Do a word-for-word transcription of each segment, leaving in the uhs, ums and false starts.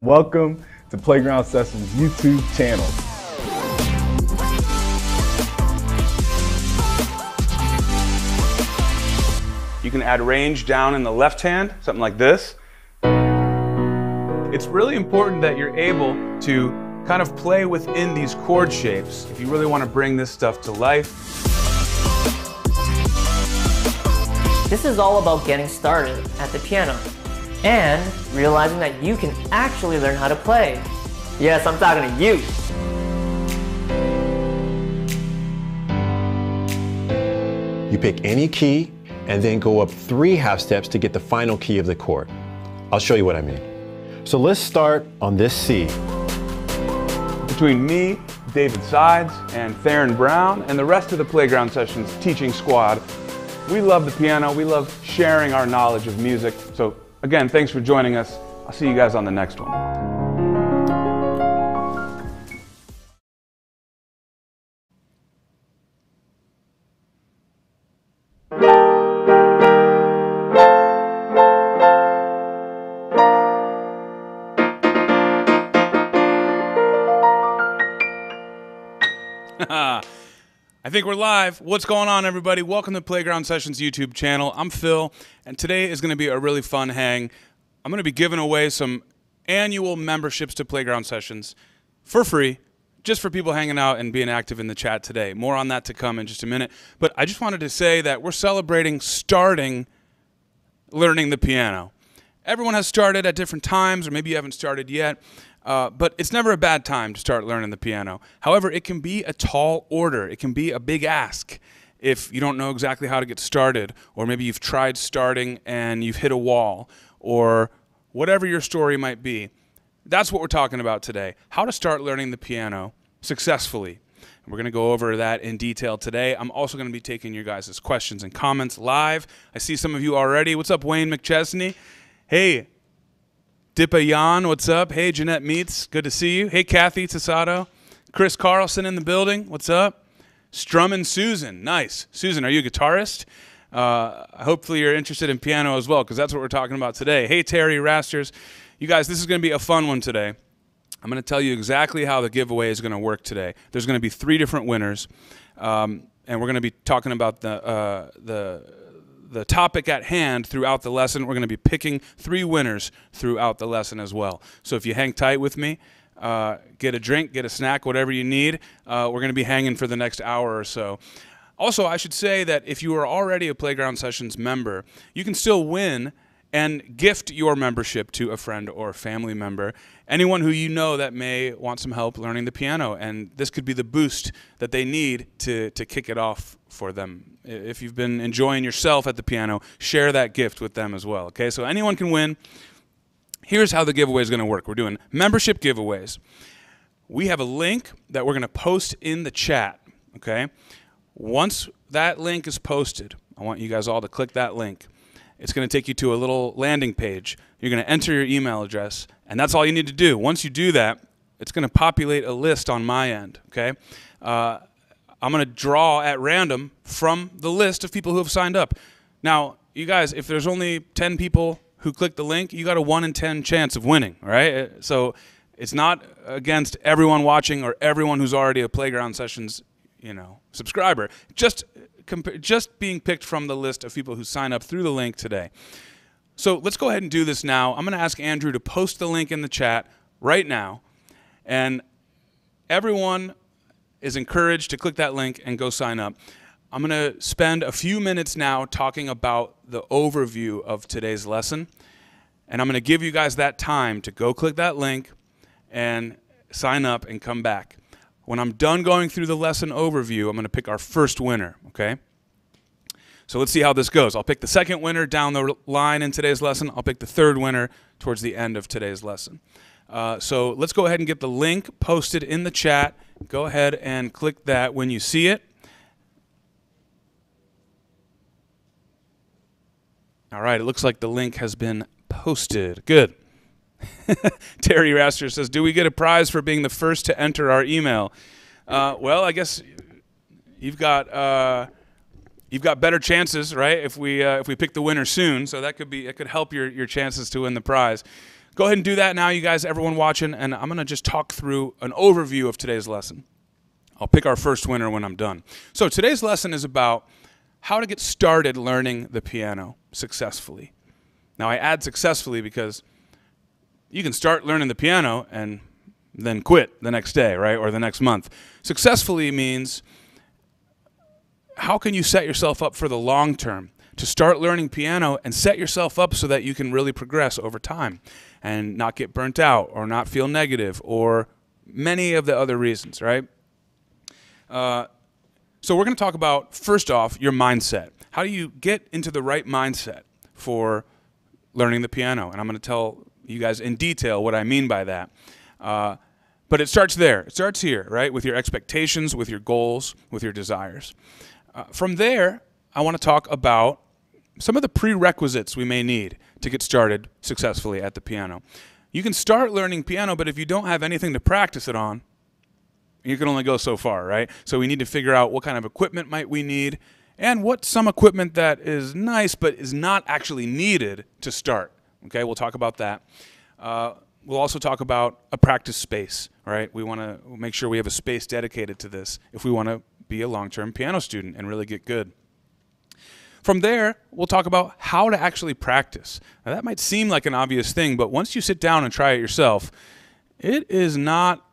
Welcome to Playground Sessions YouTube channel. You can add range down in the left hand, something like this. It's really important that you're able to kind of play within these chord shapes if you really want to bring this stuff to life. This is all about getting started at the piano and realizing that you can actually learn how to play. Yes, I'm talking to you. You pick any key and then go up three half steps to get the final key of the chord. I'll show you what I mean. So let's start on this C. Between me, David Sides, and Theron Brown, and the rest of the Playground Sessions teaching squad, we love the piano, we love sharing our knowledge of music. So again, thanks for joining us. I'll see you guys on the next one. I think we're live. What's going on, everybody? Welcome to Playground Sessions YouTube channel. I'm Phil, and today is going to be a really fun hang. I'm going to be giving away some annual memberships to Playground Sessions for free, just for people hanging out and being active in the chat today. More on that to come in just a minute. But I just wanted to say that we're celebrating starting learning the piano. Everyone has started at different times, or maybe you haven't started yet. Uh, but it's never a bad time to start learning the piano. However, it can be a tall order. It can be a big ask if you don't know exactly how to get started, or maybe you've tried starting and you've hit a wall, or whatever your story might be. That's what we're talking about today, how to start learning the piano successfully. We're going to go over that in detail today. I'm also going to be taking your guys' questions and comments live. I see some of you already. What's up, Wayne McChesney? Hey. Dipayan, what's up? Hey, Jeanette Meets, good to see you. Hey, Kathy Tassato. Chris Carlson in the building, what's up? Strummin' Susan, nice. Susan, are you a guitarist? Uh, hopefully you're interested in piano as well, because that's what we're talking about today. Hey, Terry Rasters. You guys, this is going to be a fun one today. I'm going to tell you exactly how the giveaway is going to work today. There's going to be three different winners, um, and we're going to be talking about the uh, the... the topic at hand throughout the lesson. We're going to be picking three winners throughout the lesson as well. So if you hang tight with me, uh, get a drink, get a snack, whatever you need. Uh, we're going to be hanging for the next hour or so. Also, I should say that if you are already a Playground Sessions member, you can still win and gift your membership to a friend or family member, anyone who you know that may want some help learning the piano. And this could be the boost that they need to, to kick it off for them. If you've been enjoying yourself at the piano, share that gift with them as well, okay? So anyone can win. Here's how the giveaway is going to work. We're doing membership giveaways. We have a link that we're going to post in the chat, okay? Once that link is posted, I want you guys all to click that link. It's going to take you to a little landing page. You're going to enter your email address, and that's all you need to do. Once you do that, it's going to populate a list on my end, okay? Uh, I'm going to draw at random from the list of people who have signed up. Now, you guys, if there's only ten people who click the link, you got a one in ten chance of winning, right? So it's not against everyone watching or everyone who's already a Playground Sessions, you know, subscriber. Just just being picked from the list of people who sign up through the link today. So let's go ahead and do this now. I'm going to ask Andrew to post the link in the chat right now, and everyone is encouraged to click that link and go sign up. I'm going to spend a few minutes now talking about the overview of today's lesson, and I'm going to give you guys that time to go click that link and sign up and come back. When I'm done going through the lesson overview, I'm going to pick our first winner, okay? So let's see how this goes. I'll pick the second winner down the line in today's lesson. I'll pick the third winner towards the end of today's lesson. Uh, so let's go ahead and get the link posted in the chat. Go ahead and click that when you see it. All right, it looks like the link has been posted. Good. Terry Raster says, do we get a prize for being the first to enter our email? Uh, well, I guess you've got uh, you've got better chances, right? If we uh, if we pick the winner soon, so that could be it could help your your chances to win the prize. Go ahead and do that now, you guys, everyone watching, and I'm going to just talk through an overview of today's lesson. I'll pick our first winner when I'm done. So today's lesson is about how to get started learning the piano successfully. Now, I add successfully because you can start learning the piano and then quit the next day, right, or the next month. Successfully means how can you set yourself up for the long term to start learning piano and set yourself up so that you can really progress over time and not get burnt out or not feel negative or many of the other reasons, right? Uh, so we're going to talk about, first off, your mindset. How do you get into the right mindset for learning the piano? And I'm going to tell you guys in detail what I mean by that. Uh, but it starts there. It starts here, right, with your expectations, with your goals, with your desires. Uh, from there, I want to talk about some of the prerequisites we may need to get started successfully at the piano. You can start learning piano, but if you don't have anything to practice it on, you can only go so far, right? So we need to figure out what kind of equipment might we need and what some equipment that is nice but is not actually needed to start. Okay, we'll talk about that. Uh, we'll also talk about a practice space, right? We want to make sure we have a space dedicated to this if we want to be a long-term piano student and really get good. From there, we'll talk about how to actually practice. Now, that might seem like an obvious thing, but once you sit down and try it yourself, it is not...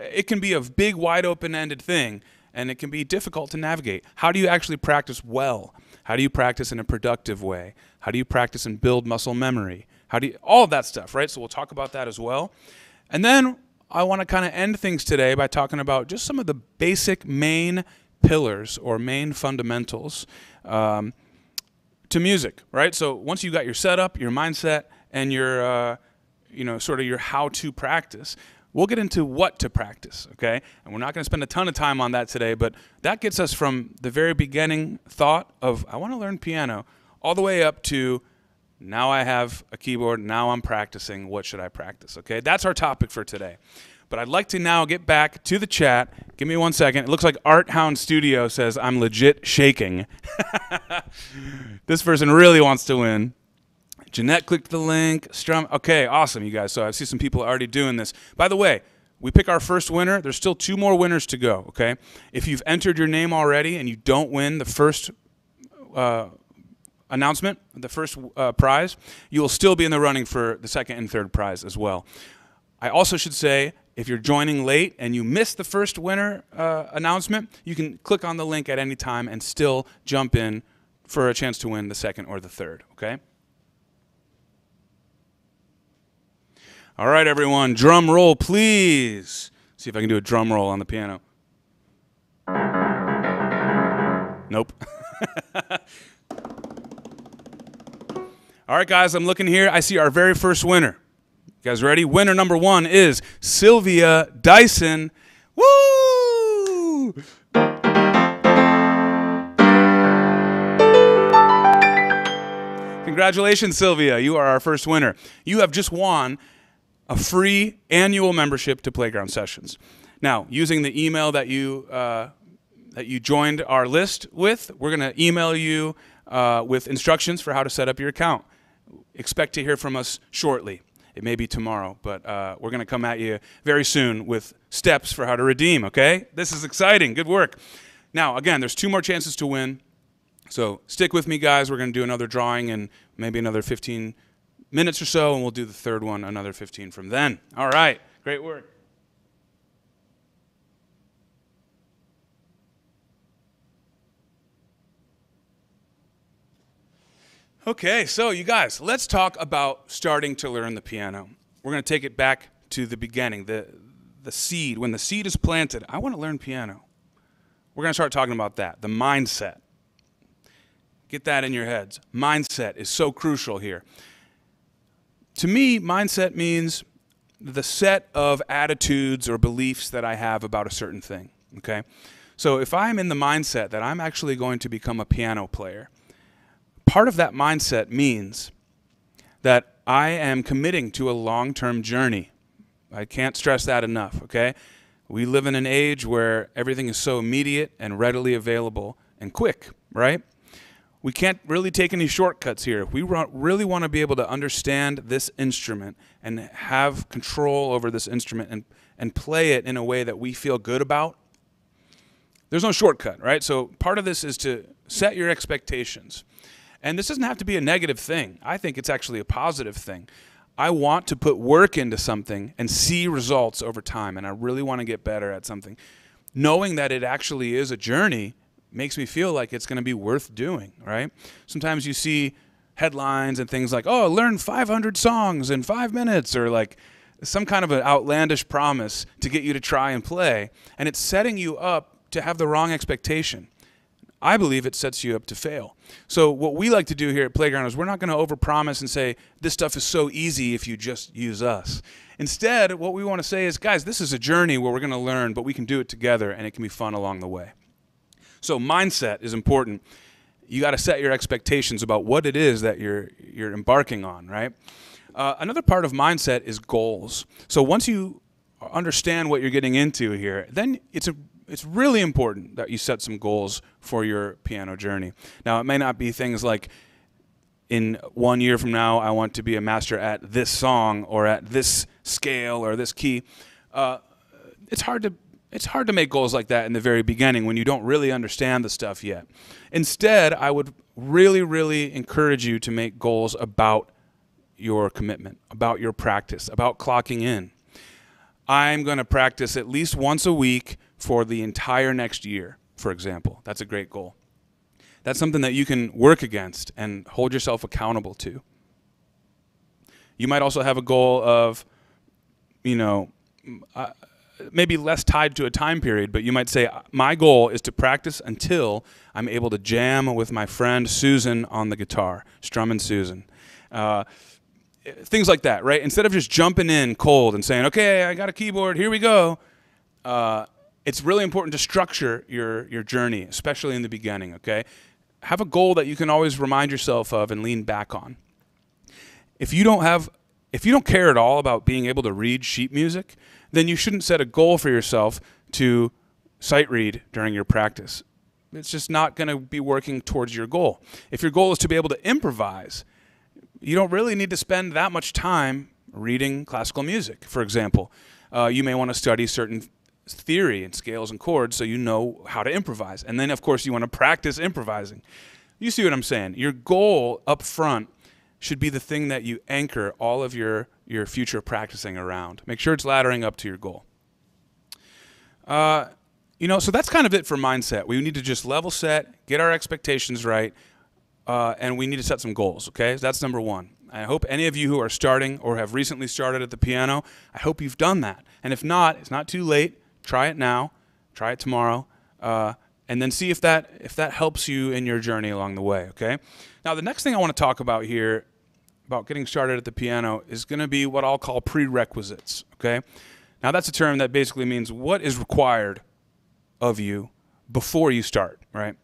It can be a big, wide open-ended thing, and it can be difficult to navigate. How do you actually practice well? How do you practice in a productive way? How do you practice and build muscle memory? How do you, all of that stuff, right? So we'll talk about that as well. And then I want to kind of end things today by talking about just some of the basic main pillars or main fundamentals um, to music, right? So once you got your setup, your mindset, and your, uh, you know, sort of your how to practice, we'll get into what to practice, okay? And we're not going to spend a ton of time on that today, but that gets us from the very beginning thought of, I want to learn piano, all the way up to, now I have a keyboard, now I'm practicing, what should I practice, okay? That's our topic for today. But I'd like to now get back to the chat. Give me one second. It looks like Art Hound Studio says, I'm legit shaking. This person really wants to win. Jeanette clicked the link. Strum. Okay, awesome, you guys. So I see some people already doing this. By the way, we pick our first winner. There's still two more winners to go, okay? If you've entered your name already and you don't win the first uh, announcement, the first uh, prize, you will still be in the running for the second and third prize as well. I also should say, if you're joining late and you missed the first winner uh, announcement, you can click on the link at any time and still jump in for a chance to win the second or the third, okay? All right, everyone, drum roll, please. Let's see if I can do a drum roll on the piano. Nope. All right, guys, I'm looking here. I see our very first winner. You guys ready? Winner number one is Sylvia Dyson. Woo! Congratulations, Sylvia. You are our first winner. You have just won a free annual membership to Playground Sessions. Now, using the email that you, uh, that you joined our list with, we're going to email you uh, with instructions for how to set up your account. Expect to hear from us shortly. It may be tomorrow, but uh, we're going to come at you very soon with steps for how to redeem, okay? This is exciting. Good work. Now, again, there's two more chances to win, so stick with me, guys. We're going to do another drawing in maybe another fifteen minutes or so, and we'll do the third one, another fifteen from then. All right. Great work. Okay, so you guys, let's talk about starting to learn the piano. We're going to take it back to the beginning, the, the seed. When the seed is planted, I want to learn piano. We're going to start talking about that, the mindset. Get that in your heads. Mindset is so crucial here. To me, mindset means the set of attitudes or beliefs that I have about a certain thing, okay? So if I'm in the mindset that I'm actually going to become a piano player, part of that mindset means that I am committing to a long-term journey. I can't stress that enough, okay? We live in an age where everything is so immediate and readily available and quick, right? we can't really take any shortcuts here. If we really want to be able to understand this instrument and have control over this instrument and, and play it in a way that we feel good about, there's no shortcut, right? So part of this is to set your expectations. And this doesn't have to be a negative thing. I think it's actually a positive thing. I want to put work into something and see results over time, and I really want to get better at something. Knowing that it actually is a journey makes me feel like it's going to be worth doing, right? Sometimes you see headlines and things like, oh, learn five hundred songs in five minutes, or like some kind of an outlandish promise to get you to try and play, and it's setting you up to have the wrong expectation. I believe it sets you up to fail. So what we like to do here at Playground is we're not going to overpromise and say, this stuff is so easy if you just use us. Instead, what we want to say is, guys, this is a journey where we're going to learn, but we can do it together, and it can be fun along the way. So mindset is important. You got to set your expectations about what it is that you're, you're embarking on, right? Uh, another part of mindset is goals. So once you understand what you're getting into here, then it's a It's really important that you set some goals for your piano journey. Now, it may not be things like, in one year from now, I want to be a master at this song or at this scale or this key. Uh, it's hard to, it's hard to make goals like that in the very beginning when you don't really understand the stuff yet. Instead, I would really, really encourage you to make goals about your commitment, about your practice, about clocking in. I'm going to practice at least once a week for the entire next year, for example. That's a great goal. That's something that you can work against and hold yourself accountable to. You might also have a goal of, you know, uh, maybe less tied to a time period, but you might say, my goal is to practice until I'm able to jam with my friend Susan on the guitar, strumming Susan. Uh, things like that, right? Instead of just jumping in cold and saying, okay, I got a keyboard, here we go. Uh, It's really important to structure your, your journey, especially in the beginning, okay? Have a goal that you can always remind yourself of and lean back on. If you don't have, if you don't care at all about being able to read sheet music, then you shouldn't set a goal for yourself to sight read during your practice. It's just not going to be working towards your goal. If your goal is to be able to improvise, you don't really need to spend that much time reading classical music, for example. Uh, you may want to study certain theory and scales and chords so you know how to improvise, and then of course you want to practice improvising. You see what I'm saying? Your goal up front should be the thing that you anchor all of your your future practicing around. Make sure it's laddering up to your goal. Uh, you know, so that's kind of it for mindset. We need to just level set, get our expectations right, uh, and we need to set some goals, okay? So that's number one. I hope any of you who are starting or have recently started at the piano, I hope you've done that. And if not, it's not too late. Try it now, try it tomorrow, uh, and then see if that, if that helps you in your journey along the way, okay? Now, the next thing I want to talk about here, about getting started at the piano, is going to be what I'll call prerequisites, okay? Now, that's a term that basically means what is required of you before you start, right?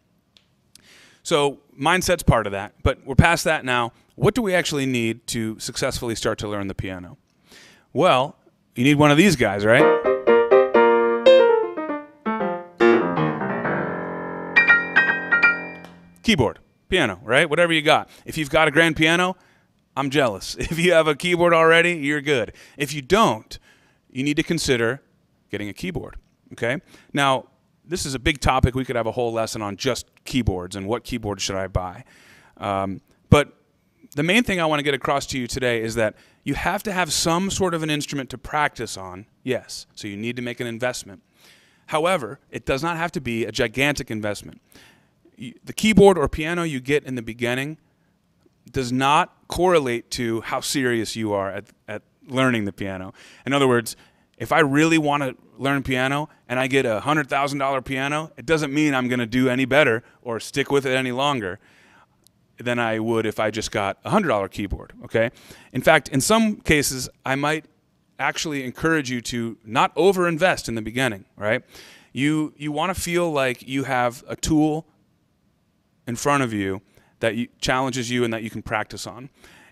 So mindset's part of that, but we're past that now. What do we actually need to successfully start to learn the piano? Well, you need one of these guys, right? Keyboard, piano, right? Whatever you got. If you've got a grand piano, I'm jealous. If you have a keyboard already, you're good. If you don't, you need to consider getting a keyboard, okay? Now, this is a big topic. We could have a whole lesson on just keyboards and what keyboard should I buy. Um, but the main thing I want to get across to you today is that you have to have some sort of an instrument to practice on, yes, so you need to make an investment. However, it does not have to be a gigantic investment. The keyboard or piano you get in the beginning does not correlate to how serious you are at, at learning the piano. In other words, if I really want to learn piano and I get a one hundred thousand dollar piano, it doesn't mean I'm going to do any better or stick with it any longer than I would if I just got a one hundred dollar keyboard, okay? In fact, in some cases, I might actually encourage you to not overinvest in the beginning, right? You, you want to feel like you have a tool in front of you that you, challenges you and that you can practice on.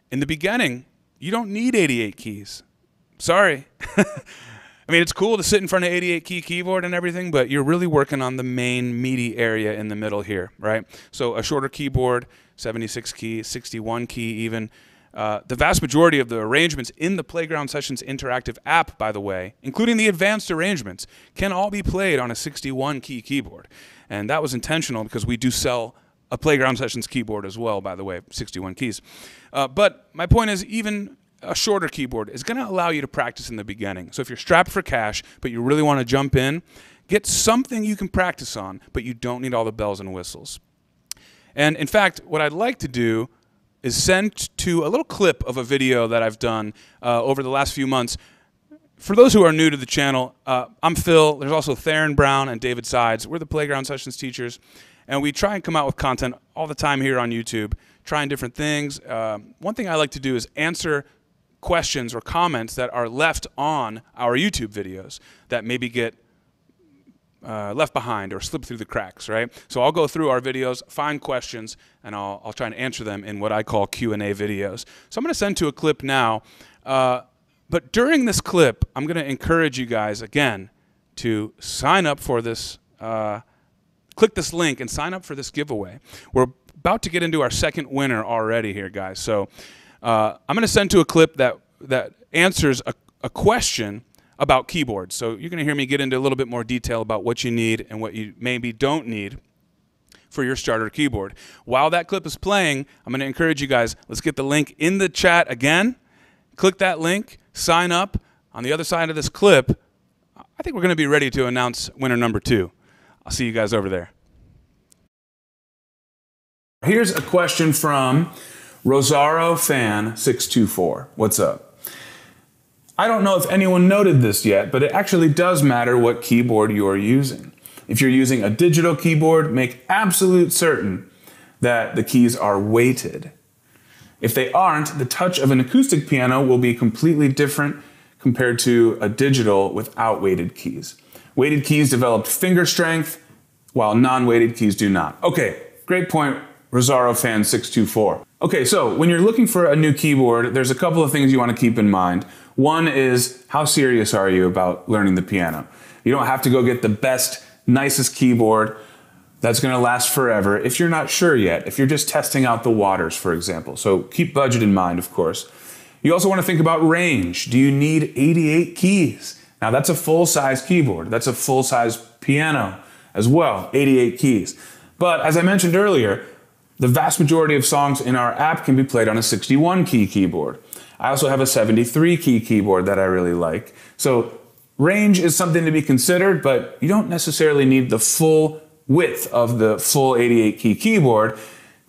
In the beginning, you don't need eighty-eight keys. Sorry. I mean, it's cool to sit in front of eighty-eight key keyboard and everything, but you're really working on the main meaty area in the middle here, right? So a shorter keyboard, seventy-six key, sixty-one key even. Uh, the vast majority of the arrangements in the Playground Sessions interactive app, by the way, including the advanced arrangements, can all be played on a sixty-one key keyboard. And that was intentional because we do sell a Playground Sessions keyboard as well, by the way, sixty-one keys. Uh, but my point is, even a shorter keyboard is going to allow you to practice in the beginning. So if you're strapped for cash, but you really want to jump in, get something you can practice on, but you don't need all the bells and whistles. And in fact, what I'd like to do is sent to a little clip of a video that I've done uh, over the last few months. For those who are new to the channel, uh, I'm Phil. There's also Theron Brown and David Sides. We're the Playground Sessions teachers, and we try and come out with content all the time here on YouTube, trying different things. Uh, one thing I like to do is answer questions or comments that are left on our YouTube videos that maybe get Uh, left behind or slip through the cracks, right? So I'll go through our videos, find questions, and I'll, I'll try and answer them in what I call Q and A videos. So I'm going to send to a clip now, uh, but during this clip, I'm going to encourage you guys, again, to sign up for this, uh, click this link and sign up for this giveaway. We're about to get into our second winner already here, guys. So uh, I'm going to send to a clip that, that answers a, a question about keyboards. So you're going to hear me get into a little bit more detail about what you need and what you maybe don't need for your starter keyboard. While that clip is playing, I'm going to encourage you guys, let's get the link in the chat again. Click that link, sign up. On the other side of this clip, I think we're going to be ready to announce winner number two. I'll see you guys over there. Here's a question from Rosario Fan six two four. What's up? I don't know if anyone noted this yet, but it actually does matter what keyboard you're using. If you're using a digital keyboard, make absolute certain that the keys are weighted. If they aren't, the touch of an acoustic piano will be completely different compared to a digital without weighted keys. Weighted keys develop finger strength, while non-weighted keys do not. Okay, great point, Rosario Fan six two four. Okay, so when you're looking for a new keyboard, there's a couple of things you want to keep in mind. One is, how serious are you about learning the piano? You don't have to go get the best, nicest keyboard that's going to last forever if you're not sure yet, if you're just testing out the waters, for example. So keep budget in mind, of course. You also want to think about range. Do you need eighty-eight keys? Now that's a full-size keyboard. That's a full-size piano as well, eighty-eight keys. But as I mentioned earlier, the vast majority of songs in our app can be played on a sixty-one key keyboard. I also have a seventy-three key keyboard that I really like. So range is something to be considered, but you don't necessarily need the full width of the full eighty-eight key keyboard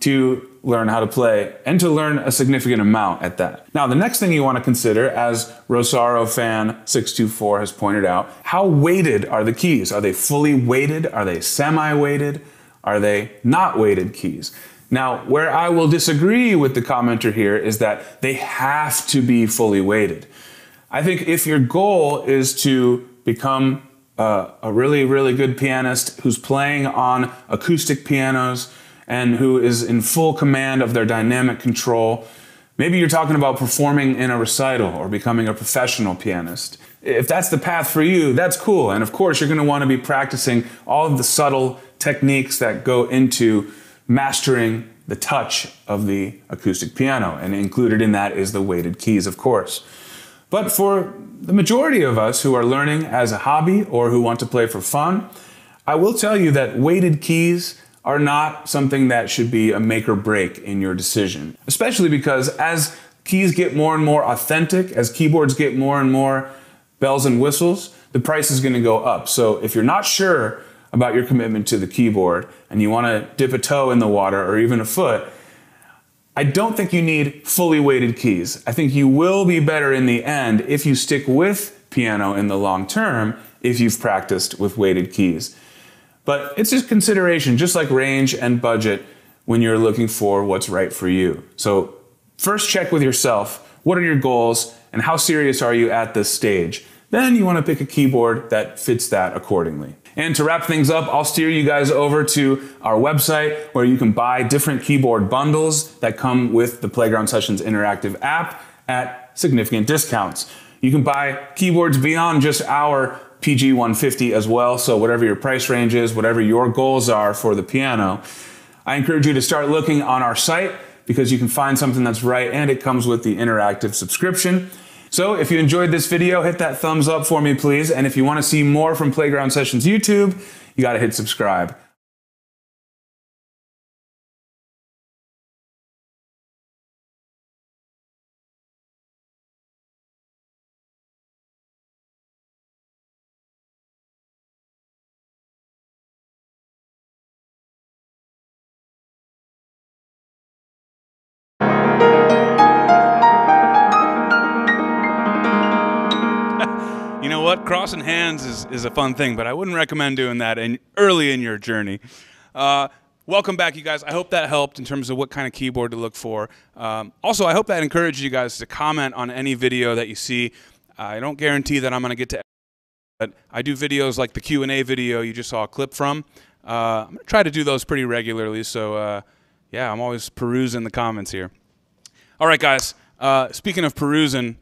to learn how to play, and to learn a significant amount at that. Now, the next thing you want to consider, as Rosario Fan six two four has pointed out, how weighted are the keys? Are they fully weighted? Are they semi-weighted? Are they not weighted keys? Now, where I will disagree with the commenter here is that they have to be fully weighted. I think if your goal is to become uh, a really, really good pianist who's playing on acoustic pianos and who is in full command of their dynamic control, maybe you're talking about performing in a recital or becoming a professional pianist. If that's the path for you, that's cool. And of course, you're going to want to be practicing all of the subtle techniques that go into mastering the touch of the acoustic piano, and included in that is the weighted keys, of course. But for the majority of us who are learning as a hobby or who want to play for fun, I will tell you that weighted keys are not something that should be a make or break in your decision, especially because as keys get more and more authentic, as keyboards get more and more bells and whistles, the price is going to go up. So if you're not sure about your commitment to the keyboard and you want to dip a toe in the water or even a foot, I don't think you need fully weighted keys. I think you will be better in the end if you stick with piano in the long term if you've practiced with weighted keys. But it's just consideration, just like range and budget, when you're looking for what's right for you. So first check with yourself, what are your goals and how serious are you at this stage? Then you want to pick a keyboard that fits that accordingly. And to wrap things up, I'll steer you guys over to our website where you can buy different keyboard bundles that come with the Playground Sessions interactive app at significant discounts. You can buy keyboards beyond just our P G one fifty as well. So whatever your price range is, whatever your goals are for the piano, I encourage you to start looking on our site because you can find something that's right and it comes with the interactive subscription. So if you enjoyed this video, hit that thumbs up for me, please. And if you want to see more from Playground Sessions YouTube, you got to hit subscribe. Crossing hands is, is a fun thing, but I wouldn't recommend doing that in, early in your journey. Uh, welcome back, you guys. I hope that helped in terms of what kind of keyboard to look for. Um, also, I hope that encouraged you guys to comment on any video that you see. I don't guarantee that I'm going to get to everything, but I do videos like the Q and A video you just saw a clip from. Uh, I'm going to try to do those pretty regularly, so uh, yeah, I'm always perusing the comments here. All right, guys, uh, speaking of perusing,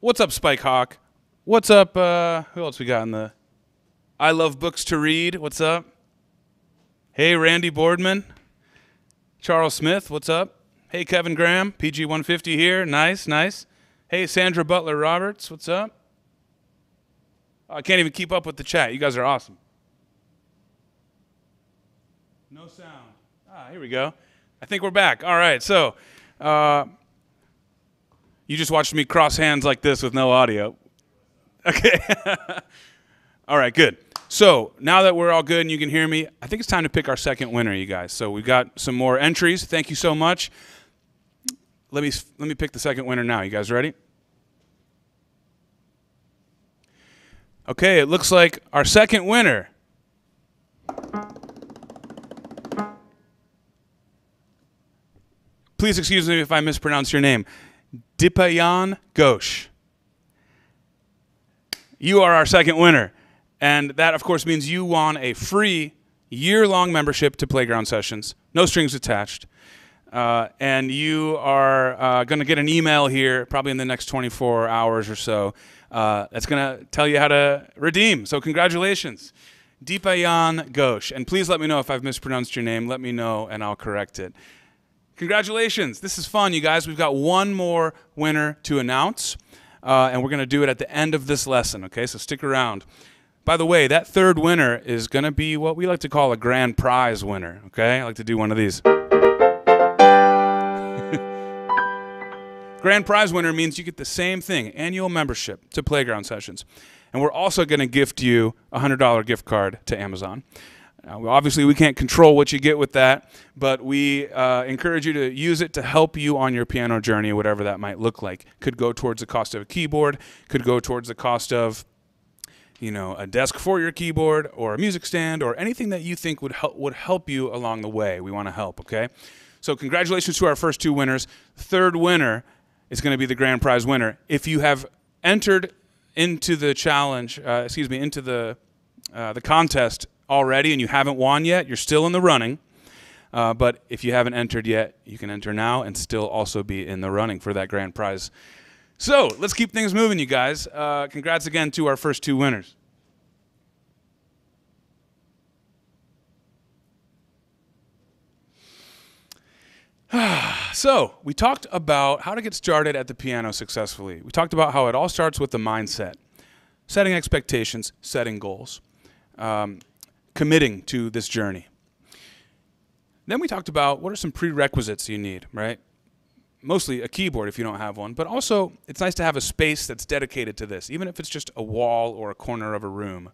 what's up, Spike Hawk? What's up? Uh, who else we got in the... I love books to read. What's up? Hey, Randy Boardman. Charles Smith, what's up? Hey, Kevin Graham. P G one fifty here. Nice, nice. Hey, Sandra Butler Roberts. What's up? Oh, I can't even keep up with the chat. You guys are awesome. No sound. Ah, here we go. I think we're back. All right, so uh, you just watched me cross hands like this with no audio. Okay. All right, good. So now that we're all good and you can hear me, I think it's time to pick our second winner, you guys. So we've got some more entries. Thank you so much. Let me, let me pick the second winner now. You guys ready? Okay, it looks like our second winner. Please excuse me if I mispronounce your name. Dipayan Ghosh. You are our second winner, and that, of course, means you won a free year-long membership to Playground Sessions, no strings attached, uh, and you are uh, going to get an email here probably in the next twenty-four hours or so uh, that's going to tell you how to redeem, so congratulations, Dipayan Ghosh, and please let me know if I've mispronounced your name. Let me know, and I'll correct it. Congratulations. This is fun, you guys. We've got one more winner to announce. Uh, and we're going to do it at the end of this lesson, okay? So stick around. By the way, that third winner is going to be what we like to call a grand prize winner, okay? I like to do one of these. Grand prize winner means you get the same thing, annual membership to Playground Sessions. And we're also going to gift you a one hundred dollar gift card to Amazon. Now, obviously, we can't control what you get with that, but we uh, encourage you to use it to help you on your piano journey, whatever that might look like. Could go towards the cost of a keyboard, could go towards the cost of, you know, a desk for your keyboard or a music stand or anything that you think would help would help you along the way. We want to help, okay? So congratulations to our first two winners. Third winner is going to be the grand prize winner. If you have entered into the challenge, uh, excuse me, into the uh, the contest already and you haven't won yet, you're still in the running. Uh, but if you haven't entered yet, you can enter now and still also be in the running for that grand prize. So let's keep things moving, you guys. Uh, congrats again to our first two winners. So we talked about how to get started at the piano successfully. We talked about how it all starts with the mindset, setting expectations, setting goals. Um, committing to this journey. Then we talked about what are some prerequisites you need, right? Mostly a keyboard if you don't have one, but also it's nice to have a space that's dedicated to this, even if it's just a wall or a corner of a room.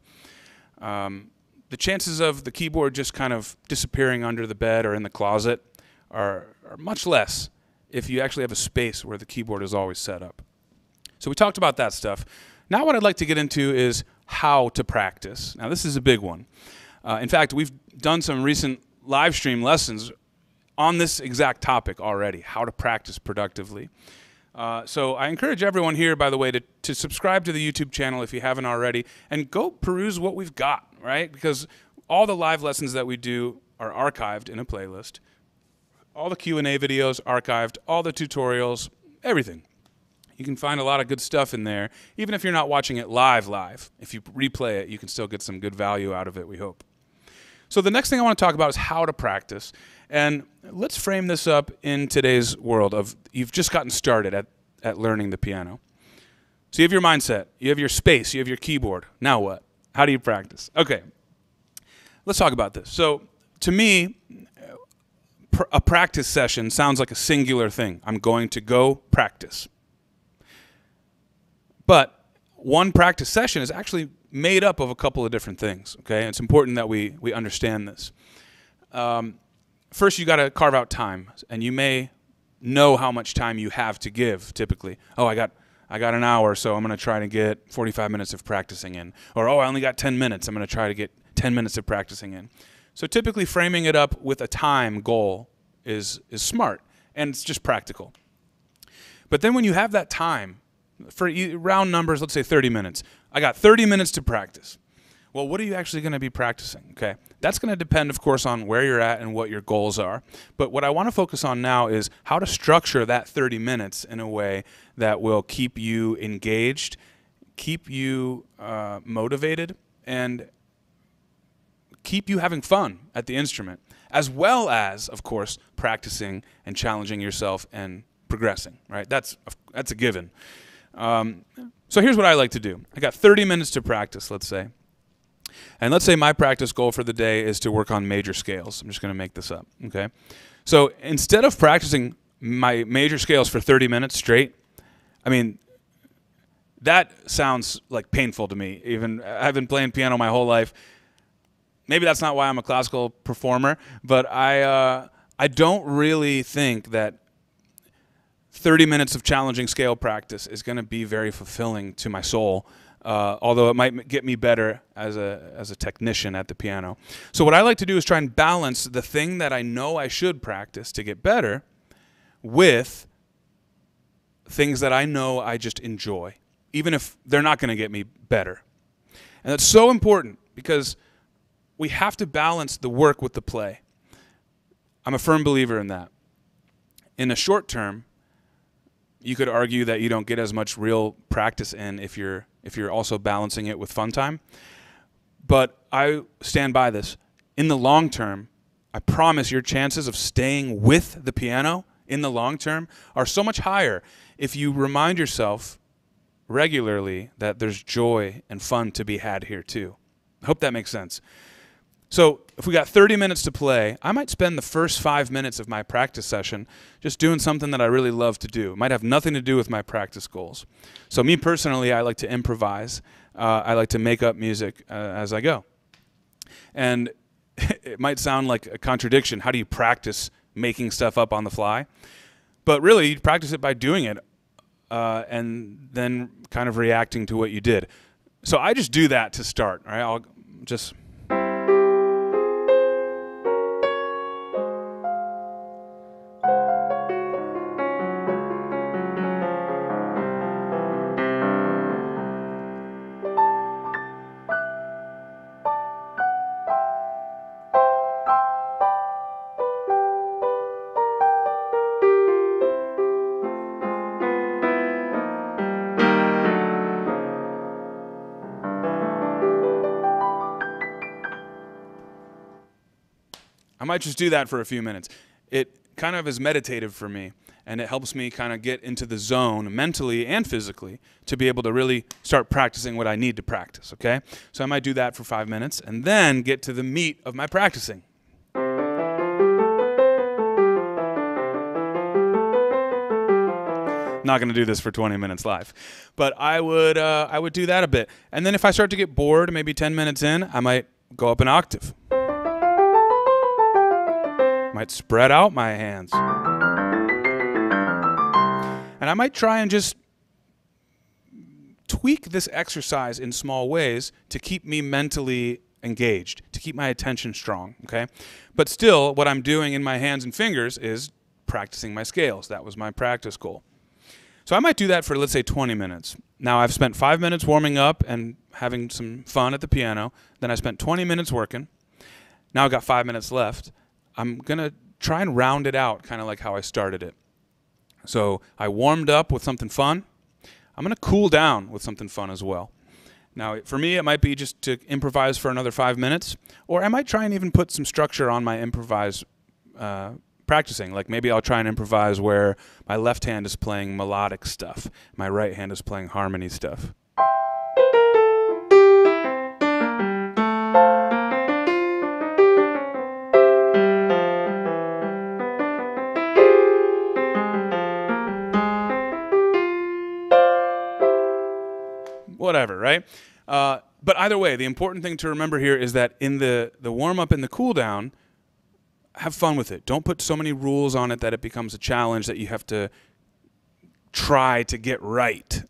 Um, the chances of the keyboard just kind of disappearing under the bed or in the closet are, are much less if you actually have a space where the keyboard is always set up. So we talked about that stuff. Now what I'd like to get into is how to practice. Now this is a big one. Uh, in fact, we've done some recent live stream lessons on this exact topic already, how to practice productively. Uh, so I encourage everyone here, by the way, to, to subscribe to the YouTube channel if you haven't already, and go peruse what we've got, right? Because all the live lessons that we do are archived in a playlist. All the Q and A videos archived, all the tutorials, everything. You can find a lot of good stuff in there. Even if you're not watching it live, live, if you replay it, you can still get some good value out of it, we hope. So the next thing I want to talk about is how to practice. And let's frame this up in today's world of you've just gotten started at, at learning the piano. So you have your mindset, you have your space, you have your keyboard. Now what? How do you practice? Okay, let's talk about this. So to me, pr a practice session sounds like a singular thing. I'm going to go practice. But one practice session is actually made up of a couple of different things, okay? And it's important that we, we understand this. Um, first, you gotta carve out time, and you may know how much time you have to give, typically. Oh, I got, I got an hour, so I'm gonna try to get forty-five minutes of practicing in. Or, oh, I only got ten minutes, I'm gonna try to get ten minutes of practicing in. So typically framing it up with a time goal is, is smart, and it's just practical. But then when you have that time, for round numbers, let's say thirty minutes. I got thirty minutes to practice. Well, what are you actually going to be practicing? Okay, that's going to depend, of course, on where you're at and what your goals are. But what I want to focus on now is how to structure that thirty minutes in a way that will keep you engaged, keep you uh, motivated, and keep you having fun at the instrument, as well as, of course, practicing and challenging yourself and progressing, right? That's, that's a given. Um, so here's what I like to do. I got thirty minutes to practice, let's say. And let's say my practice goal for the day is to work on major scales. I'm just going to make this up, okay? So instead of practicing my major scales for thirty minutes straight, I mean, that sounds like painful to me. Even I've been playing piano my whole life. Maybe that's not why I'm a classical performer, but I, uh, I don't really think that thirty minutes of challenging scale practice is going to be very fulfilling to my soul, uh, although it might get me better as a, as a technician at the piano. So what I like to do is try and balance the thing that I know I should practice to get better with things that I know I just enjoy, even if they're not going to get me better. And that's so important because we have to balance the work with the play. I'm a firm believer in that. In the short term, you could argue that you don't get as much real practice in if you're if you're also balancing it with fun time. But I stand by this. In the long term, I promise your chances of staying with the piano in the long term are so much higher if you remind yourself regularly that there's joy and fun to be had here too. I hope that makes sense. So if we got thirty minutes to play, I might spend the first five minutes of my practice session just doing something that I really love to do. It might have nothing to do with my practice goals. So me personally, I like to improvise. Uh, I like to make up music uh, as I go. And it might sound like a contradiction. How do you practice making stuff up on the fly? But really, you practice it by doing it uh, and then kind of reacting to what you did. So I just do that to start. Right? I'll just... I might just do that for a few minutes. It kind of is meditative for me, and it helps me kind of get into the zone mentally and physically to be able to really start practicing what I need to practice, okay? So I might do that for five minutes and then get to the meat of my practicing. Not going to do this for twenty minutes live, but I would, uh, I would do that a bit. And then if I start to get bored, maybe ten minutes in, I might go up an octave. Might spread out my hands. And I might try and just tweak this exercise in small ways to keep me mentally engaged, to keep my attention strong, okay? But still, what I'm doing in my hands and fingers is practicing my scales. That was my practice goal. So I might do that for, let's say, twenty minutes. Now, I've spent five minutes warming up and having some fun at the piano. Then I spent twenty minutes working. Now I've got five minutes left. I'm going to try and round it out, kind of like how I started it. So I warmed up with something fun. I'm going to cool down with something fun as well. Now, for me, it might be just to improvise for another five minutes, or I might try and even put some structure on my improvise uh, practicing. Like maybe I'll try and improvise where my left hand is playing melodic stuff, my right hand is playing harmony stuff. Whatever, right? Uh, but either way, the important thing to remember here is that in the, the warm-up and the cool-down, have fun with it. Don't put so many rules on it that it becomes a challenge that you have to try to get right.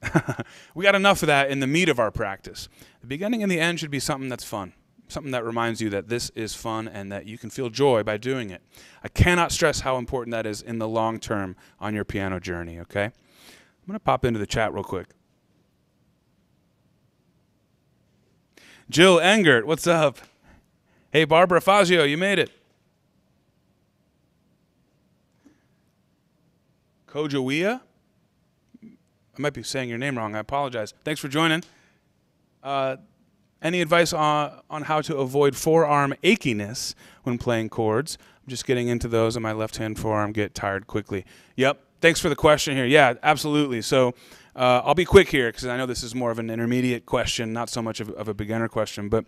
We got enough of that in the meat of our practice. The beginning and the end should be something that's fun, something that reminds you that this is fun and that you can feel joy by doing it. I cannot stress how important that is in the long term on your piano journey, okay? I'm going to pop into the chat real quick. Jill Engert, what's up? Hey, Barbara Fazio, you made it. Kojawia? I might be saying your name wrong. I apologize. Thanks for joining. Uh, any advice on, on how to avoid forearm achiness when playing chords? I'm just getting into those, and my left-hand forearm get tired quickly. Yep. Thanks for the question here. Yeah, absolutely. So... Uh, I'll be quick here because I know this is more of an intermediate question, not so much of, of a beginner question, but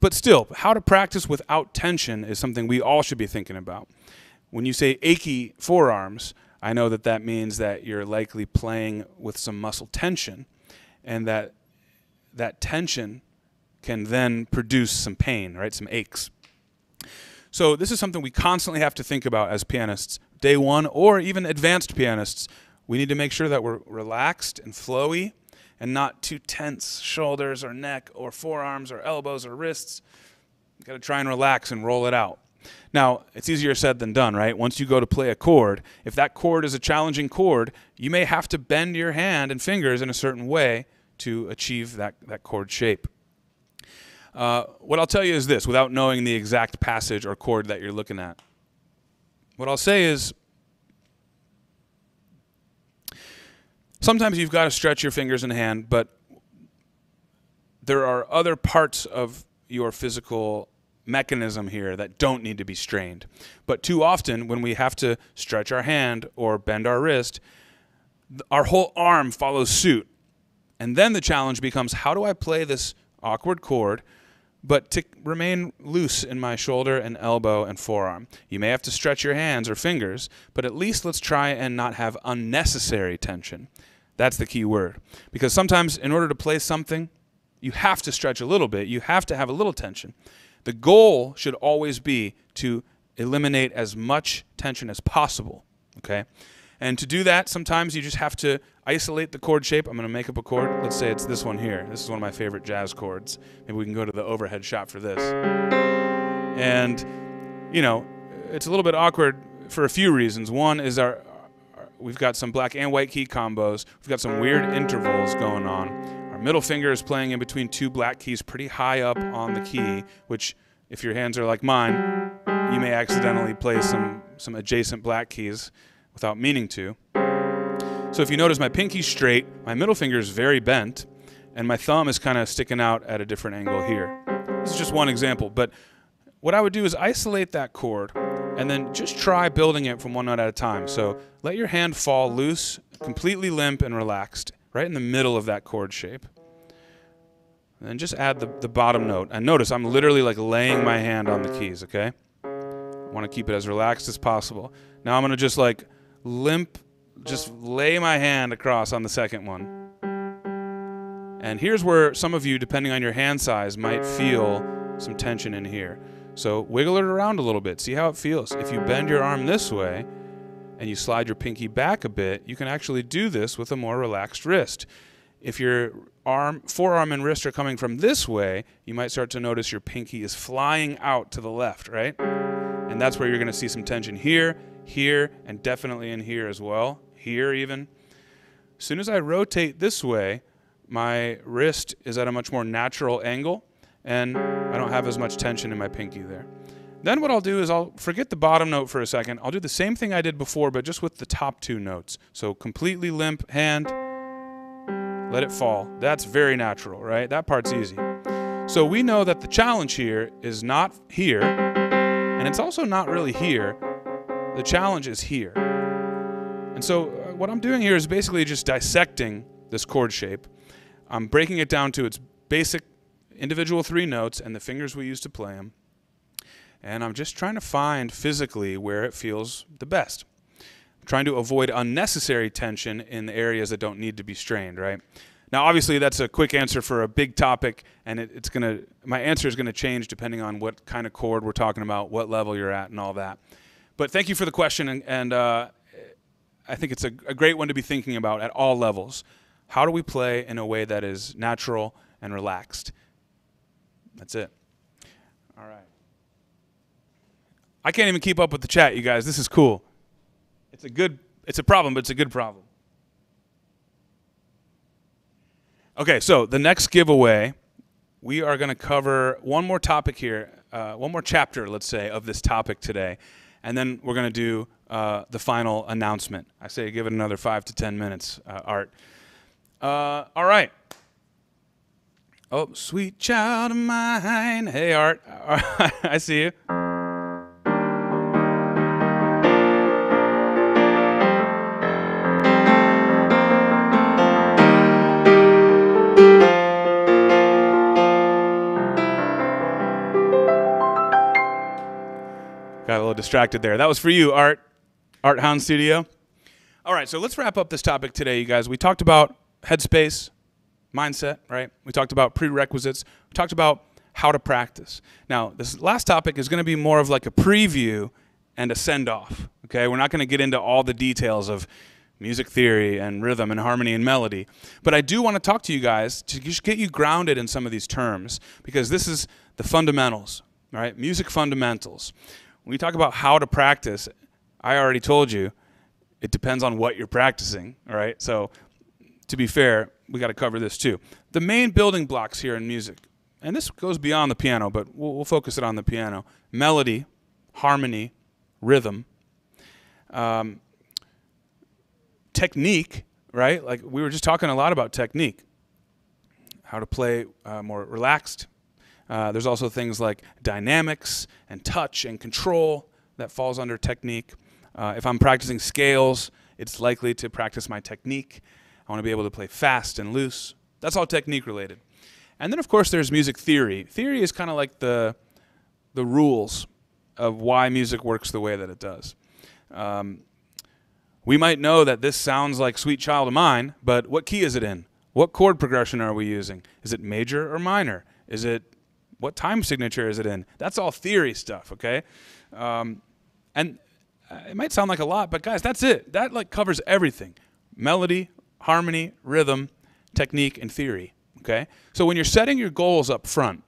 but still, how to practice without tension is something we all should be thinking about. When you say achy forearms, I know that that means that you're likely playing with some muscle tension, and that that tension can then produce some pain, right? Some aches. So this is something we constantly have to think about as pianists, day one or even advanced pianists. We need to make sure that we're relaxed and flowy and not too tense, shoulders or neck or forearms or elbows or wrists. You've got to try and relax and roll it out. Now, it's easier said than done, right? Once you go to play a chord, if that chord is a challenging chord, you may have to bend your hand and fingers in a certain way to achieve that, that chord shape. Uh, what I'll tell you is this, without knowing the exact passage or chord that you're looking at. What I'll say is, sometimes you've got to stretch your fingers and hand, but there are other parts of your physical mechanism here that don't need to be strained. But too often, when we have to stretch our hand or bend our wrist, our whole arm follows suit. And then the challenge becomes, how do I play this awkward chord, but to remain loose in my shoulder and elbow and forearm? You may have to stretch your hands or fingers, but at least let's try and not have unnecessary tension. That's the key word. Because sometimes in order to play something, you have to stretch a little bit. You have to have a little tension. The goal should always be to eliminate as much tension as possible, okay? And to do that, sometimes you just have to isolate the chord shape. I'm going to make up a chord. Let's say it's this one here. This is one of my favorite jazz chords. Maybe we can go to the overhead shot for this. And, you know, it's a little bit awkward for a few reasons. One is our, our we've got some black and white key combos. We've got some weird intervals going on. Our middle finger is playing in between two black keys pretty high up on the key, which if your hands are like mine, you may accidentally play some, some adjacent black keys without meaning to. So if you notice, my pinky's straight, my middle finger is very bent, and my thumb is kind of sticking out at a different angle here. This is just one example, but what I would do is isolate that chord and then just try building it from one note at a time. So let your hand fall loose, completely limp and relaxed, right in the middle of that chord shape. And then just add the, the bottom note. And notice I'm literally like laying my hand on the keys, okay? I want to keep it as relaxed as possible. Now I'm going to just like limp, just lay my hand across on the second one. And here's where some of you, depending on your hand size, might feel some tension in here. So wiggle it around a little bit. See how it feels. If you bend your arm this way and you slide your pinky back a bit, you can actually do this with a more relaxed wrist. If your arm, forearm and wrist are coming from this way, you might start to notice your pinky is flying out to the left, right? And that's where you're going to see some tension here, here, and definitely in here as well. Here even. As soon as I rotate this way, my wrist is at a much more natural angle, and I don't have as much tension in my pinky there. Then what I'll do is I'll forget the bottom note for a second. I'll do the same thing I did before, but just with the top two notes. So completely limp hand, let it fall. That's very natural, right? That part's easy. So we know that the challenge here is not here, and it's also not really here. The challenge is here. And so what I'm doing here is basically just dissecting this chord shape. I'm breaking it down to its basic individual three notes and the fingers we use to play them. And I'm just trying to find physically where it feels the best. I'm trying to avoid unnecessary tension in the areas that don't need to be strained, right? Now, obviously, that's a quick answer for a big topic, and it, it's gonna, my answer is going to change depending on what kind of chord we're talking about, what level you're at, and all that. But thank you for the question, and, and uh, I think it's a, a great one to be thinking about at all levels. How do we play in a way that is natural and relaxed? That's it. All right. I can't even keep up with the chat, you guys. This is cool. It's a good, it's a problem, but it's a good problem. Okay, so the next giveaway, we are going to cover one more topic here, uh, one more chapter, let's say, of this topic today, and then we're going to do uh, the final announcement. I say give it another five to ten minutes, uh, Art. Uh, all right. Oh, sweet child of mine. Hey, Art. I see you. Got a little distracted there. That was for you, Art. Art Hound Studio. All right, so let's wrap up this topic today, you guys. We talked about headspace, mindset, right? We talked about prerequisites. We talked about how to practice. Now, this last topic is going to be more of like a preview and a send-off, okay? We're not going to get into all the details of music theory and rhythm and harmony and melody. But I do want to talk to you guys to just get you grounded in some of these terms, because this is the fundamentals, right? Music fundamentals. When we talk about how to practice, I already told you, it depends on what you're practicing, all right? So to be fair, we got to cover this too. The main building blocks here in music, and this goes beyond the piano, but we'll, we'll focus it on the piano. Melody, harmony, rhythm, um, technique, right? Like we were just talking a lot about technique, how to play uh, more relaxed. Uh, there's also things like dynamics and touch and control that falls under technique. Uh, if I'm practicing scales, it's likely to practice my technique. I want to be able to play fast and loose. That's all technique related. And then, of course, there's music theory. Theory is kind of like the, the rules of why music works the way that it does. Um, we might know that this sounds like Sweet Child of Mine, but what key is it in? What chord progression are we using? Is it major or minor? Is it... What time signature is it in? That's all theory stuff, okay? Um, and it might sound like a lot, but guys, that's it. That like covers everything. Melody, harmony, rhythm, technique, and theory, okay? So when you're setting your goals up front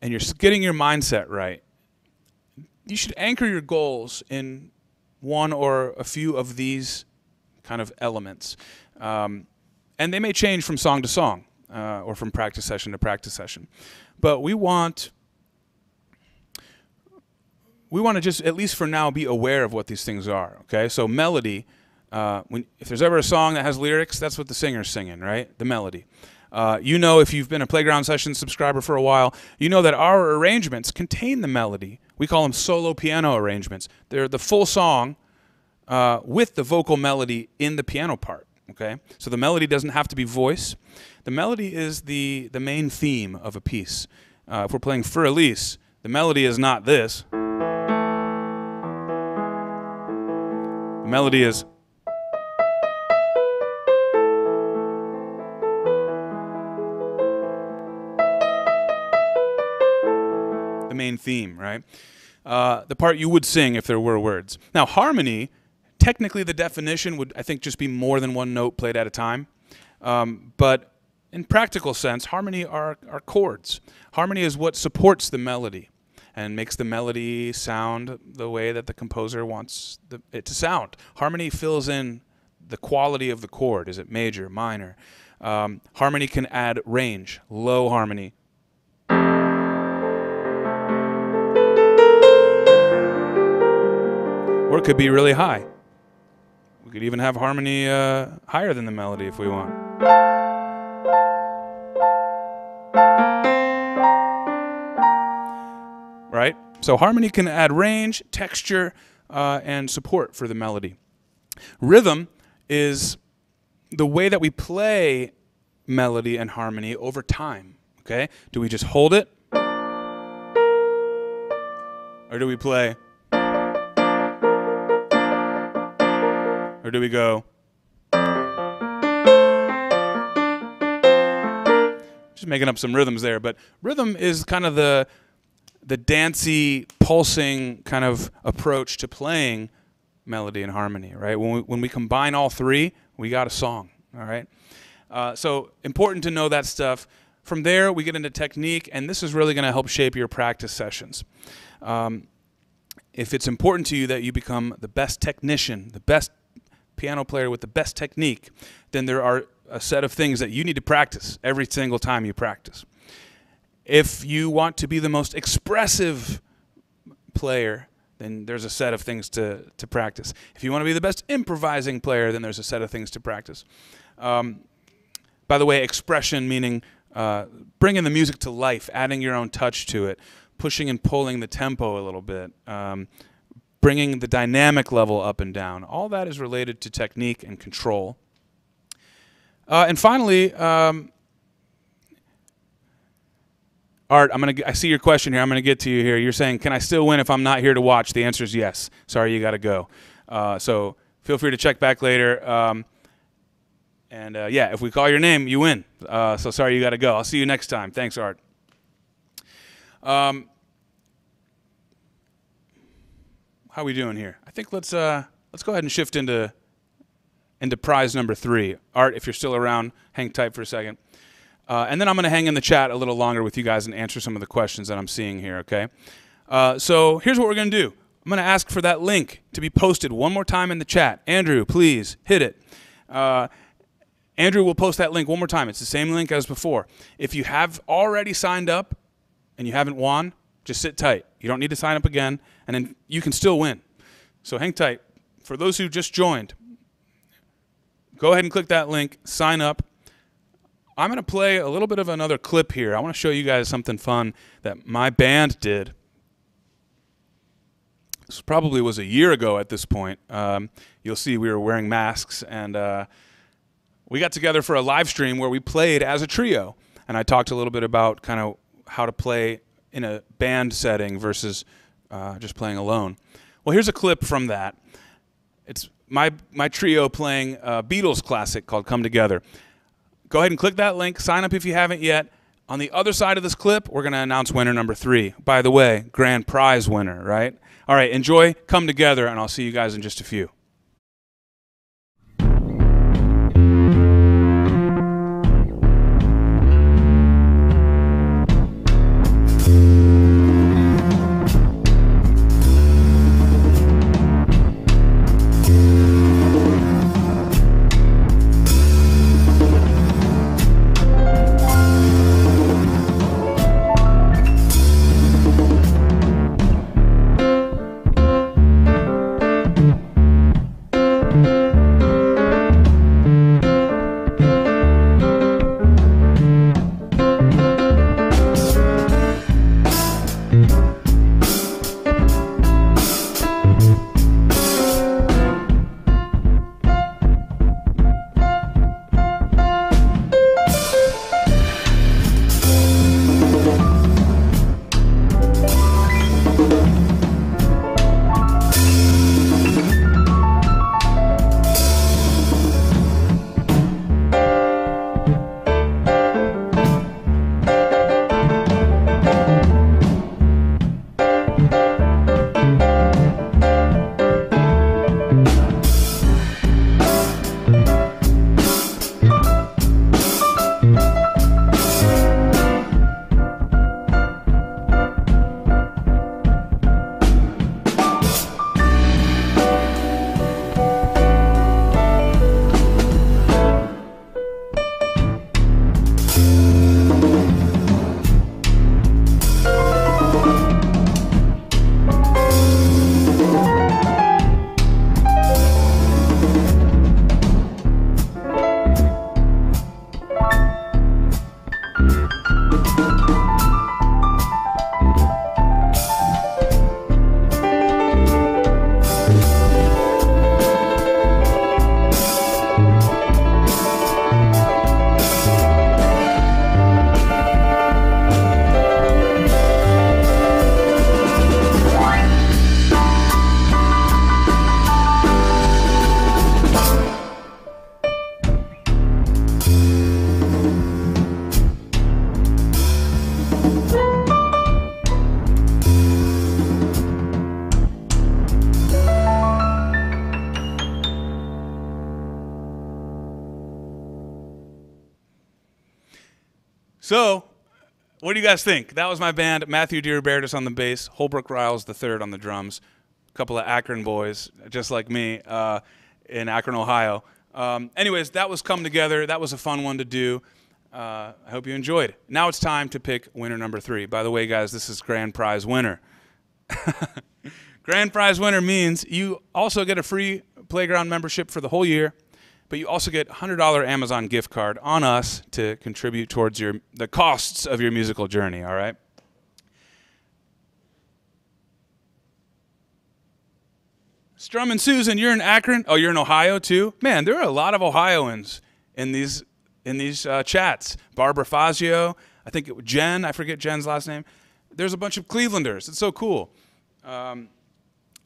and you're getting your mindset right, you should anchor your goals in one or a few of these kind of elements. Um, and they may change from song to song. Uh, or from practice session to practice session. But we want, we want to just, at least for now, be aware of what these things are, okay? So melody, uh, when, if there's ever a song that has lyrics, that's what the singer's singing, right? The melody. Uh, you know, if you've been a Playground Session subscriber for a while, you know that our arrangements contain the melody. We call them solo piano arrangements. They're the full song uh, with the vocal melody in the piano part. Okay, so the melody doesn't have to be voice. The melody is the, the main theme of a piece. Uh, if we're playing Fur Elise, the melody is not this. The melody is... the main theme, right? Uh, the part you would sing if there were words. Now, harmony... Technically, the definition would, I think, just be more than one note played at a time. Um, but in practical sense, harmony are, are chords. Harmony is what supports the melody and makes the melody sound the way that the composer wants the, it to sound. Harmony fills in the quality of the chord. Is it major, minor? Um, harmony can add range, low harmony. Or it could be really high. We could even have harmony uh, higher than the melody if we want. Right? So harmony can add range, texture, uh, and support for the melody. Rhythm is the way that we play melody and harmony over time. Okay? Do we just hold it? Or do we play? Or do we go? Just making up some rhythms there, but rhythm is kind of the the dancey, pulsing kind of approach to playing melody and harmony, right? When we, when we combine all three, we got a song, all right? Uh, so important to know that stuff. From there, we get into technique, and this is really going to help shape your practice sessions. Um, if it's important to you that you become the best technician, the best piano player with the best technique, then there are a set of things that you need to practice every single time you practice. If you want to be the most expressive player, then there's a set of things to, to practice. If you want to be the best improvising player, then there's a set of things to practice. Um, by the way, expression meaning uh, bringing the music to life, adding your own touch to it, pushing and pulling the tempo a little bit, um, bringing the dynamic level up and down. All that is related to technique and control. Uh, and finally, um, Art, I'm gonna, I see your question here. I'm going to get to you here. You're saying, can I still win if I'm not here to watch? The answer is yes. Sorry, you got to go. Uh, so feel free to check back later. Um, and uh, yeah, if we call your name, you win. Uh, so sorry, you got to go. I'll see you next time. Thanks, Art. Um, how are we doing here? I think let's, uh, let's go ahead and shift into, into prize number three. Art, if you're still around, hang tight for a second. Uh, and then I'm going to hang in the chat a little longer with you guys and answer some of the questions that I'm seeing here, okay? Uh, so here's what we're going to do. I'm going to ask for that link to be posted one more time in the chat. Andrew, please hit it. Uh, Andrew will post that link one more time. It's the same link as before. If you have already signed up and you haven't won, just sit tight. You don't need to sign up again, and then you can still win. So hang tight. For those who just joined, go ahead and click that link, sign up. I'm going to play a little bit of another clip here. I want to show you guys something fun that my band did. This probably was a year ago at this point. Um, you'll see we were wearing masks, and uh, we got together for a live stream where we played as a trio. And I talked a little bit about kind of how to play in a band setting versus uh, just playing alone. Well, here's a clip from that. It's my, my trio playing a Beatles classic called Come Together. Go ahead and click that link. Sign up if you haven't yet. On the other side of this clip, we're going to announce winner number three. By the way, grand prize winner, right? All right, enjoy, Come Together, and I'll see you guys in just a few. So, what do you guys think? That was my band. Matthew DeRubertis on the bass, Holbrook Riles the third on the drums, a couple of Akron boys, just like me, uh, in Akron, Ohio. Um, anyways, that was Come Together. That was a fun one to do. Uh, I hope you enjoyed. Now it's time to pick winner number three. By the way, guys, this is grand prize winner. Grand prize winner means you also get a free Playground membership for the whole year, but you also get a one hundred dollar Amazon gift card on us to contribute towards your the costs of your musical journey, all right? Strum and Susan, you're in Akron. Oh, you're in Ohio too? Man, there are a lot of Ohioans in these in these uh, chats. Barbara Fazio, I think it, Jen, I forget Jen's last name. There's a bunch of Clevelanders. It's so cool. Um,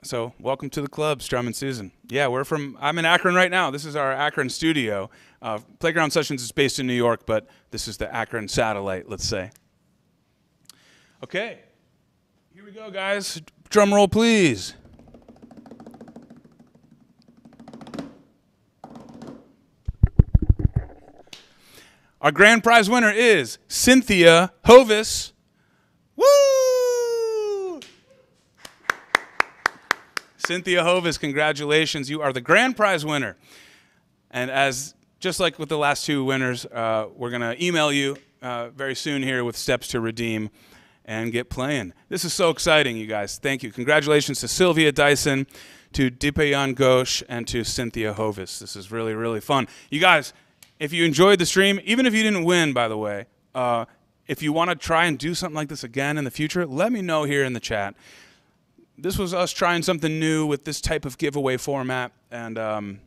so welcome to the club, Strum and Susan. Yeah, we're from, I'm in Akron right now. This is our Akron studio. Uh, Playground Sessions is based in New York, but this is the Akron satellite, let's say. Okay, here we go, guys. Drum roll, please. Our grand prize winner is Cynthia Hovis. Woo! Cynthia Hovis, congratulations. You are the grand prize winner. And as just like with the last two winners, uh, we're going to email you uh, very soon here with steps to redeem and get playing. This is so exciting, you guys. Thank you. Congratulations to Sylvia Dyson, to Dipayan Ghosh, and to Cynthia Hovis. This is really, really fun. You guys, if you enjoyed the stream, even if you didn't win, by the way, uh, if you want to try and do something like this again in the future, let me know here in the chat. This was us trying something new with this type of giveaway format, and um,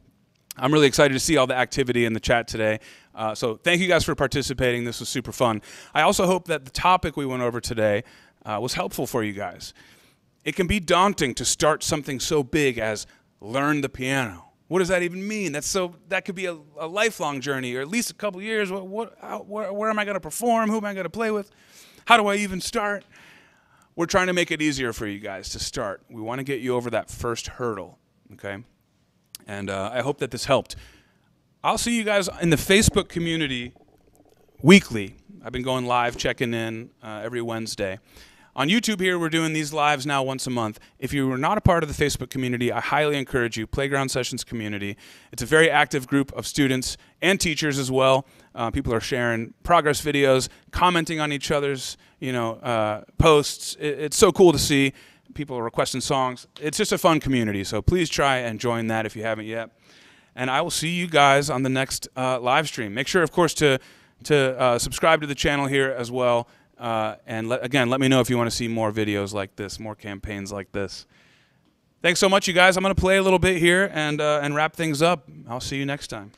I'm really excited to see all the activity in the chat today. Uh, so thank you guys for participating. This was super fun. I also hope that the topic we went over today uh, was helpful for you guys. It can be daunting to start something so big as learn the piano. What does that even mean? That's so, that could be a, a lifelong journey, or at least a couple years. What, what, how, where, where am I going to perform? Who am I going to play with? How do I even start? We're trying to make it easier for you guys to start. We want to get you over that first hurdle, okay? And uh, I hope that this helped. I'll see you guys in the Facebook community weekly. I've been going live, checking in uh, every Wednesday. On YouTube here, we're doing these lives now once a month. If you are not a part of the Facebook community, I highly encourage you, Playground Sessions community. It's a very active group of students and teachers as well. Uh, people are sharing progress videos, commenting on each other's, you know, uh, posts. It, it's so cool to see. People are requesting songs. It's just a fun community, so please try and join that if you haven't yet. And I will see you guys on the next uh, live stream. Make sure, of course, to, to uh, subscribe to the channel here as well. Uh, and let, again, let me know if you want to see more videos like this, more campaigns like this. Thanks so much, you guys. I'm going to play a little bit here and, uh, and wrap things up. I'll see you next time.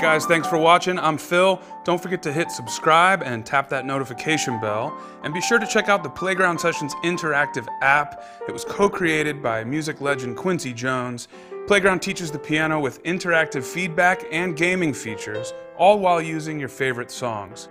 Guys, thanks for watching. I'm Phil. Don't forget to hit subscribe and tap that notification bell. And be sure to check out the Playground Sessions interactive app. It was co-created by music legend Quincy Jones. Playground teaches the piano with interactive feedback and gaming features, all while using your favorite songs.